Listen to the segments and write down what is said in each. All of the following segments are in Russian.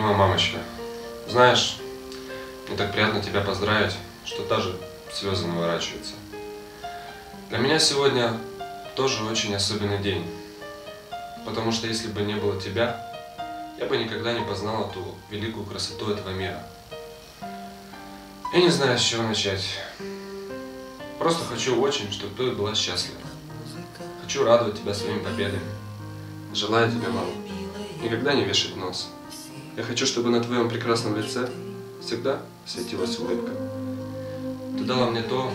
любимая мамочка, знаешь, мне так приятно тебя поздравить, что даже слезы наворачиваются. Для меня сегодня тоже очень особенный день, потому что если бы не было тебя, я бы никогда не познала ту великую красоту этого мира. Я не знаю, с чего начать. Просто хочу очень, чтобы ты была счастлива. Хочу радовать тебя своими победами. Желаю тебе, мама, никогда не вешать нос. Я хочу, чтобы на твоем прекрасном лице всегда светилась улыбка. Ты дала мне то,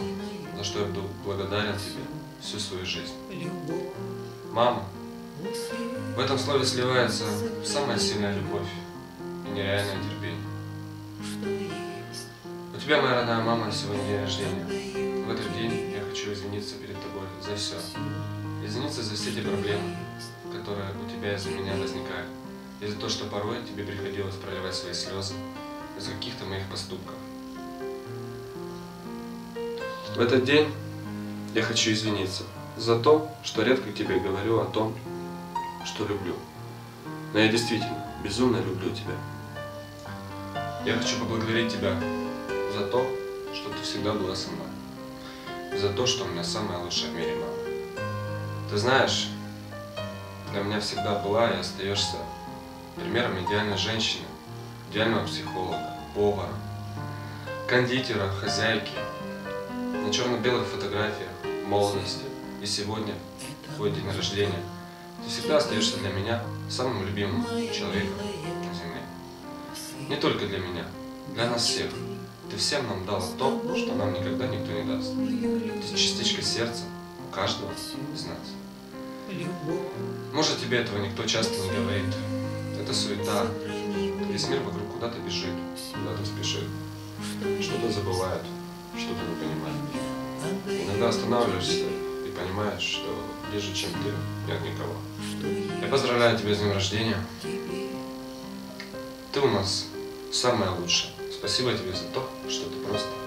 за что я буду благодарен тебе всю свою жизнь. Мама, в этом слове сливается самая сильная любовь и нереальное терпение. У тебя, моя родная мама, сегодня день рождения. В этот день я хочу извиниться перед тобой за все. Извиниться за все те проблемы, которые у тебя из-за меня возникают. И за то, что порой тебе приходилось проливать свои слезы из-за каких-то моих поступков. В этот день я хочу извиниться за то, что редко тебе говорю о том, что люблю. Но я действительно безумно люблю тебя. Я хочу поблагодарить тебя за то, что ты всегда была со мной. За то, что у меня самая лучшая в мире мама. Ты знаешь, для меня всегда была и остаешься примером идеальной женщины, идеального психолога, повара, кондитера, хозяйки. На черно-белых фотографиях молодости и сегодня, в твой день рождения, ты всегда остаешься для меня самым любимым человеком на земле. Не только для меня, для нас всех. Ты всем нам дала то, что нам никогда никто не даст. Ты частичка сердца у каждого из нас. Может, тебе этого никто часто не говорит. Это суета. Весь мир вокруг куда-то бежит, куда-то спешит. Что-то забывают, что-то не понимают. Иногда останавливаешься и понимаешь, что ближе, чем ты, нет никого. Я поздравляю тебя с днем рождения. Ты у нас самая лучшая. Спасибо тебе за то, что ты просто...